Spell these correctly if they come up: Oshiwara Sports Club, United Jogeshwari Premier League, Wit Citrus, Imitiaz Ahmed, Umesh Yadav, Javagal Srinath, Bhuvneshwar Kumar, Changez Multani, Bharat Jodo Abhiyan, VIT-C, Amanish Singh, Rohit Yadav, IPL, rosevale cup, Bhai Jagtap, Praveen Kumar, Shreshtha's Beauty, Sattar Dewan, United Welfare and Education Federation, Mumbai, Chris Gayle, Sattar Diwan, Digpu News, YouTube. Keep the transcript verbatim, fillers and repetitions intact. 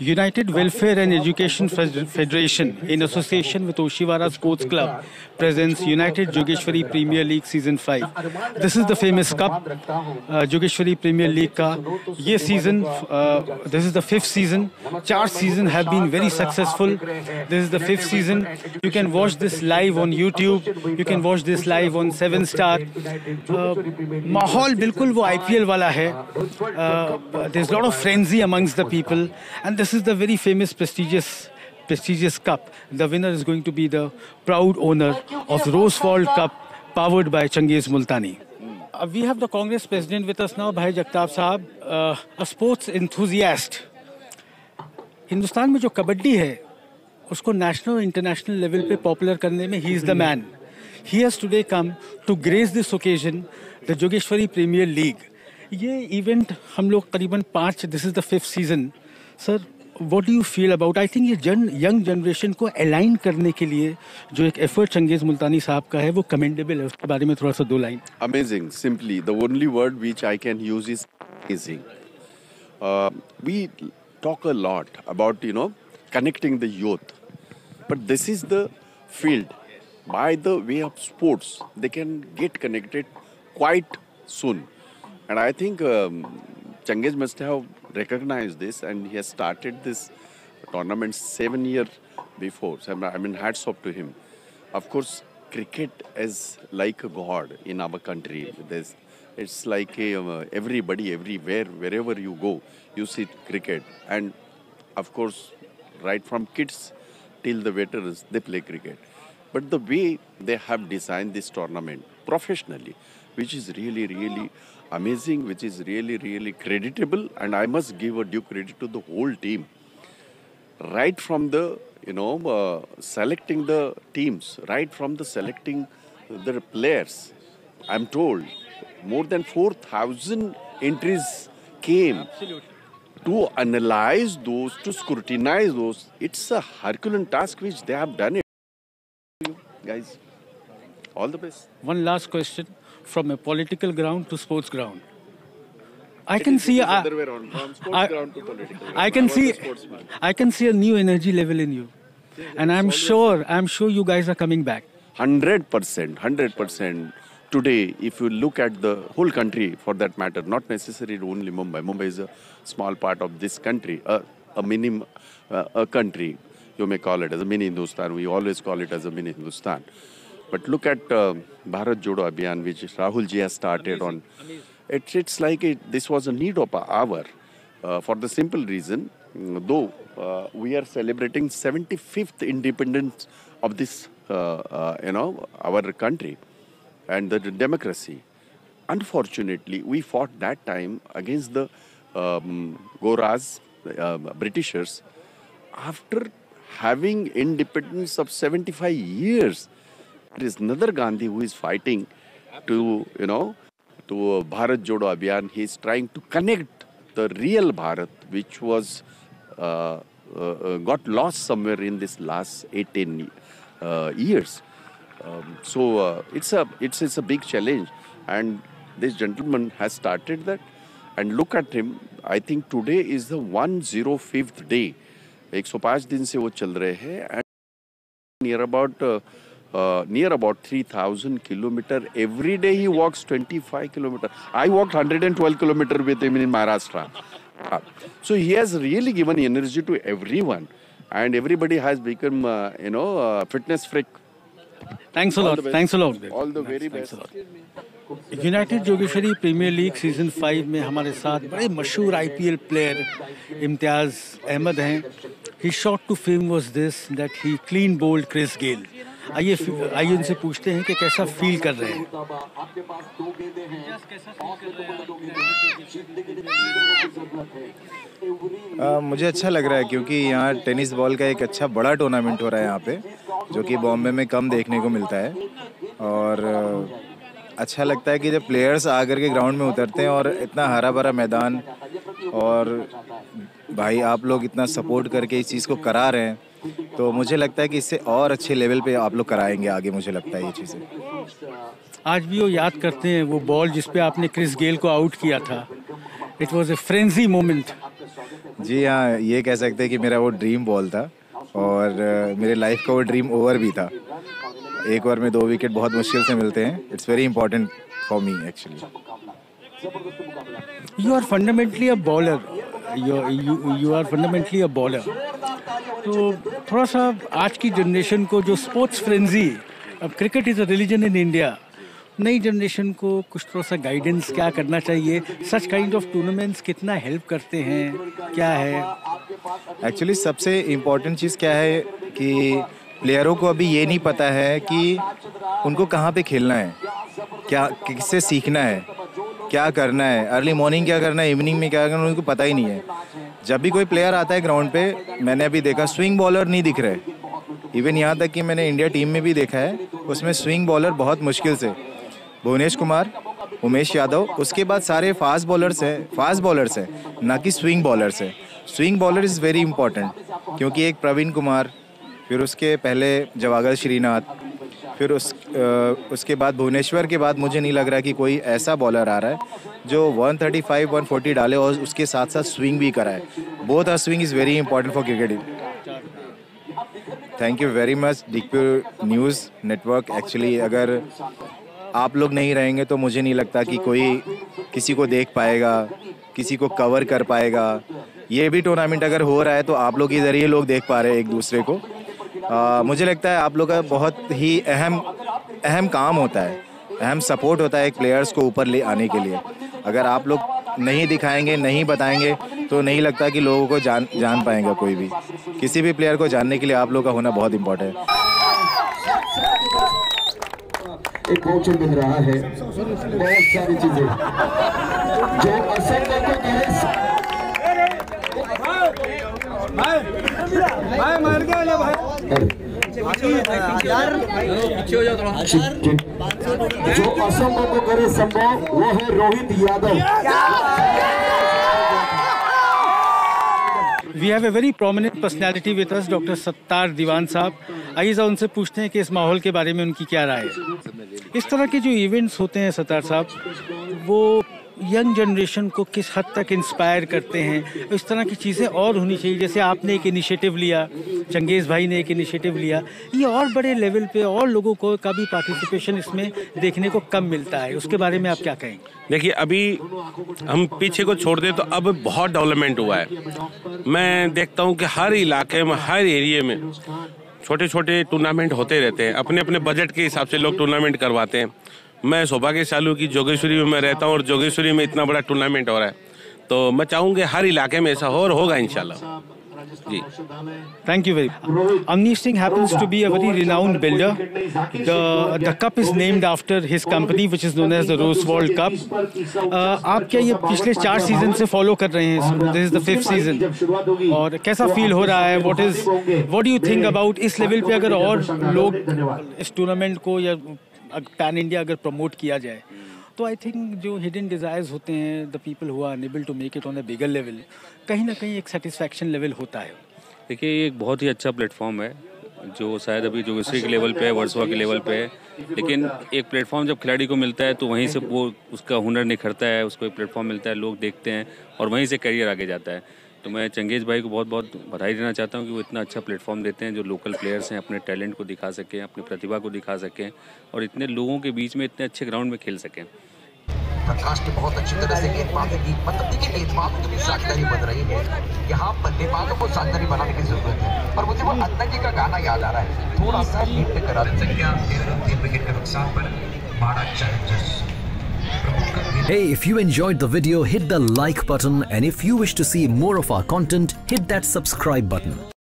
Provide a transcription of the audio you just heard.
United Welfare and Education Federation, in association with Oshiwara Sports Club, presents United Jogeshwari Premier League Season five. This is the famous cup, uh, Jogeshwari Premier League ka. Ye season, uh, this is the fifth season. Four seasons have been very successful. This is the fifth season. You can watch this live on YouTube. You can watch this live on Seven Star. Uh, Mahol bilkul wo I P L wala hai. Uh, there's a lot of frenzy amongst the people, and this. This is the very famous prestigious prestigious cup. The winner is going to be the proud owner of Rosevale Cup, powered by Changez Multani. Uh, we have the Congress President with us now, Bhai Jagtap Sahab, uh, a sports enthusiast. Hindustan में जो कबड्डी है, उसको national international level पे popular करने में he is the man. He has today come to grace this occasion, the Jogeshwari Premier League. ये event हम लोग करीबन पाँच, this is the fifth season. Sir, what do you feel about? I think ये जन young generation को align करने के लिए जो एक एफर्ट चंगेज़ मुल्तानी साहब का है वो कमेंडेबल है. उसके बारे में थोड़ा सा दो line. Amazing. Simply the only word which I can use is amazing. We talk a lot about you know connecting the youth, but this is the field by the way of sports they can get connected quite soon, and I think Changez must have recognized this, and he has started this tournament seven years before. So, I mean, hats off to him. Of course, cricket is like a god in our country. There's, it's like a, uh, everybody, everywhere, wherever you go, you see cricket. And of course, right from kids till the veterans, they play cricket. But the way they have designed this tournament professionally, which is really, really amazing, which is really, really creditable, and I must give a due credit to the whole team. Right from the, you know, uh, selecting the teams, right from the selecting the players, I'm told more than four thousand entries came. Absolutely. To analyze those, to scrutinize those. It's a Herculean task which they have done it. You guys, all the best. One last question. From a political ground to sports ground, I can see. I, I can see. I can see a new energy level in you, and I'm sure. I'm sure you guys are coming back. Hundred percent, hundred percent. Today, if you look at the whole country, for that matter, not necessarily only Mumbai. Mumbai is a small part of this country, a, a mini, uh, a country. You may call it as a mini Hindustan. We always call it as a mini Hindustan. But look at uh, Bharat Jodo Abhiyan, which Rahul ji has started. Amazing. On. Amazing. It, it's like it, this was a need of an hour uh, for the simple reason, though uh, we are celebrating seventy-fifth independence of this, uh, uh, you know, our country and the democracy. Unfortunately, we fought that time against the um, Goras, uh, Britishers, after having independence of seventy-five years. There is another Gandhi who is fighting to, you know, to Bharat Jodo Abhiyan. He is trying to connect the real Bharat, which was uh, uh, got lost somewhere in this last eighteen uh, years. Um, so uh, it's a it's it's a big challenge, and this gentleman has started that. And look at him. I think today is the one hundred fifth day. one hundred five दिन से वो चल रहे हैं, and near about. Uh, Uh, near about three thousand kilometers every day. He walks twenty-five kilometers. I walked one hundred twelve kilometers with him in Maharashtra. Uh, so he has really given energy to everyone, and everybody has become uh, you know uh, fitness freak. Thanks a lot. Thanks a lot. All the very best. United Jogeshwari Premier League Season five में हमारे साथ बड़े मशहूर I P L player इम्तियाज़ अहमद हैं. His shot to fame was this, that he clean bowled Chris Gayle. आइए आइए उनसे पूछते हैं कि कैसा फील कर रहे हैं. आ, मुझे अच्छा लग रहा है क्योंकि यहाँ टेनिस बॉल का एक अच्छा बड़ा टूर्नामेंट हो रहा है यहाँ पे, जो कि बॉम्बे में कम देखने को मिलता है. और अच्छा लगता है कि जब प्लेयर्स आकर के ग्राउंड में उतरते हैं और इतना हरा भरा मैदान, और भाई आप लोग इतना सपोर्ट करके इस चीज़ को करा रहे हैं, तो मुझे लगता है कि इससे और अच्छे लेवल पे आप लोग कराएंगे आगे. मुझे लगता है ये चीज़ें आज भी वो याद करते हैं. वो बॉल जिस पे आपने क्रिस गेल को आउट किया था, it was a frenzy moment. जी हाँ, ये कह सकते हैं कि मेरा वो ड्रीम बॉल था और मेरे लाइफ का वो ड्रीम ओवर भी था। एक ओवर में दो विकेट बहुत मुश्किल से मिलते हैं। It's very important for me actually. You are fundamentally a bowler, you are fundamentally a bowler. तो थोड़ा सा आज की जनरेशन को जो स्पोर्ट्स फ्रेंजी, अब cricket is a religion in India, नई जनरेशन को कुछ थोड़ा सा गाइडेंस क्या करना चाहिए? सच काइंड ऑफ टूर्नामेंट्स कितना हेल्प करते हैं, क्या है? एक्चुअली सबसे इम्पॉर्टेंट चीज़ क्या है कि प्लेयरों को अभी ये नहीं पता है कि उनको कहाँ पे खेलना है, क्या किससे सीखना है, क्या करना है, अर्ली मॉर्निंग क्या करना है, इवनिंग में क्या करना है, उनको पता ही नहीं है। जब भी कोई प्लेयर आता है ग्राउंड पे, मैंने अभी देखा स्विंग बॉलर नहीं दिख रहे। इवन यहाँ तक कि मैंने इंडिया टीम में भी देखा है, उसमें स्विंग बॉलर बहुत मुश्किल से, भुवनेश्वर कुमार, उमेश यादव, उसके बाद सारे फास्ट बॉलर्स हैं, फास्ट बॉलर्स हैं, ना कि स्विंग बॉलर्स हैं। Swing bowler is very important, क्योंकि एक प्रवीण कुमार, फिर उसके पहले जवागल श्रीनाथ, फिर उस आ, उसके बाद भुवनेश्वर के बाद मुझे नहीं लग रहा कि कोई ऐसा बॉलर आ रहा है जो एक सौ पैंतीस, एक सौ चालीस डाले और उसके साथ साथ स्विंग भी कराए। Both are swing is very important for cricket. Thank you very much डिग्पू news network. Actually अगर आप लोग नहीं रहेंगे तो मुझे नहीं लगता कि कोई किसी को देख पाएगा, किसी को कवर कर पाएगा। ये भी टूर्नामेंट अगर हो रहा है तो आप लोग के ज़रिए लोग देख पा रहे हैं एक दूसरे को। आ, मुझे लगता है आप लोग का बहुत ही अहम अहम काम होता है, अहम सपोर्ट होता है प्लेयर्स को ऊपर ले आने के लिए। अगर आप लोग नहीं दिखाएंगे, नहीं बताएंगे, तो नहीं लगता कि लोगों को जान जान पाएगा कोई भी। किसी भी प्लेयर को जानने के लिए आप लोग का होना बहुत इम्पोर्टेंट है। एक कोच मिल रहा है, बहुत सारी चीजें जो असर करते हैं जो असंभव को करे संभव, वो है Rohit Yadav. We have a very prominent personality with us, doctor Sattar Diwan sahab. आइए जरा उनसे पूछते हैं कि इस माहौल के बारे में उनकी क्या राय है। इस तरह के जो इवेंट्स होते हैं सत्तार साहब, वो यंग जनरेशन को किस हद तक इंस्पायर करते हैं? इस तरह की चीज़ें और होनी चाहिए, जैसे आपने एक इनिशिएटिव लिया, चंगेज़ भाई ने एक इनिशिएटिव लिया, ये और बड़े लेवल पे और लोगों को का भी पार्टिसिपेशन इसमें देखने को कम मिलता है। उसके बारे में आप क्या कहेंगे? देखिए, अभी हम पीछे को छोड़ दें तो अब बहुत डेवलपमेंट हुआ है। मैं देखता हूँ कि हर इलाके में, हर एरिए में छोटे छोटे टूर्नामेंट होते रहते हैं। अपने अपने बजट के हिसाब से लोग टूर्नामेंट करवाते हैं। मैं सौभाग्यशाली हूँ कि जोगेश्वरी में मैं रहता हूँ और जोगेश्वरी में इतना बड़ा टूर्नामेंट हो रहा है। तो मैं चाहूँगा हर इलाके में ऐसा हो और होगा इंशाल्लाह जी। Thank you very much. Amneesh Singh happens to be a very renowned builder. The the cup is named after his company, which is known as the Rosevale Cup. आप क्या ये पिछले चार सीजन से फॉलो कर रहे हैं? This is the fifth season. और कैसा फील हो रहा है? What is what do you think about इस लेवल पे अगर और लोग इस टूर्नामेंट को या पैन इंडिया अगर प्रमोट किया जाए तो आई थिंक जो हिडन डिज़ायर्स होते हैं, the people who are unable to make it on a bigger level, कहीं ना कहीं एक सेटिस्फैक्शन लेवल होता है। देखिए, ये एक बहुत ही अच्छा प्लेटफॉर्म है जो शायद अभी जोगेश्वरी के लेवल पे है, वर्सोवा के लेवल पे है, लेकिन एक प्लेटफॉर्म जब खिलाड़ी को मिलता है तो वहीं से वो उसका हुनर निखरता है, उसको एक प्लेटफॉर्म मिलता है, लोग देखते हैं और वहीं से करियर आगे जाता है। तो मैं चंगेज़ भाई को बहुत बहुत बधाई देना चाहता हूँ कि वो इतना अच्छा प्लेटफॉर्म देते हैं जो लोकल प्लेयर्स हैं अपने टैलेंट को दिखा सकें, अपनी प्रतिभा को दिखा सकें और इतने लोगों के बीच में इतने अच्छे ग्राउंड में खेल सकें। ने बहुत अच्छी तरह से गेंदबाजी की, मतलब कि गेंदबाजी की साझेदारी बन रही है। यहाँ बल्लेबाजों को साझेदारी बनाने की जरूरत है और मुझे वो अत्तकी का गाना याद आ रहा है, थोड़ा सा हिट करा संख्या तीन विकेट के नुकसान पर बारह challenges. Hey, if you enjoyed the video, hit the like button, and if you wish to see more of our content, hit that subscribe button.